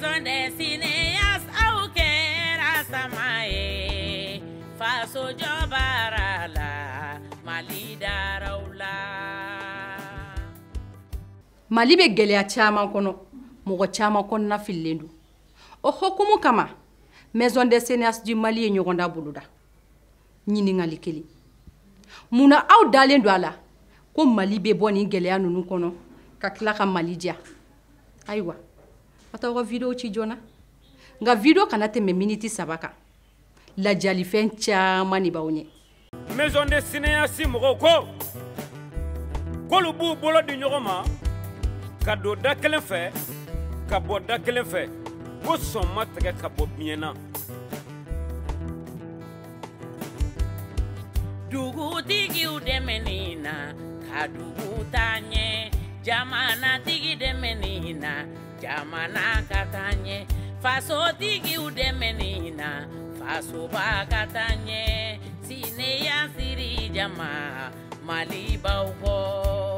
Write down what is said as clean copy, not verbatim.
Maison des Cinéastes au Kera Samae Faso Jobarala Mali Daraula Mali be gelea chama kono mugo chama kono na filendu o hokumu kama Maison des Cinéastes du Mali e nyogonda buluda nyini ngalikeli muna au dalendu ala ko Mali be boni gelea nunu kono kakila ka Mali dia aiwa atawa video ci jona nga video kana teme minute sabaka la jali fen chama ni baunye Maison des Cinéastes moko ko lu bu bolo di nyogoma kado da kelen fe ka boda kelen fe ko somma tega ka bo miena dugu digi udemenina kadugu tanye jamana digi demenina jamana katanye faso digi udemenina faso ba katanye sine ya siri jama mali bauko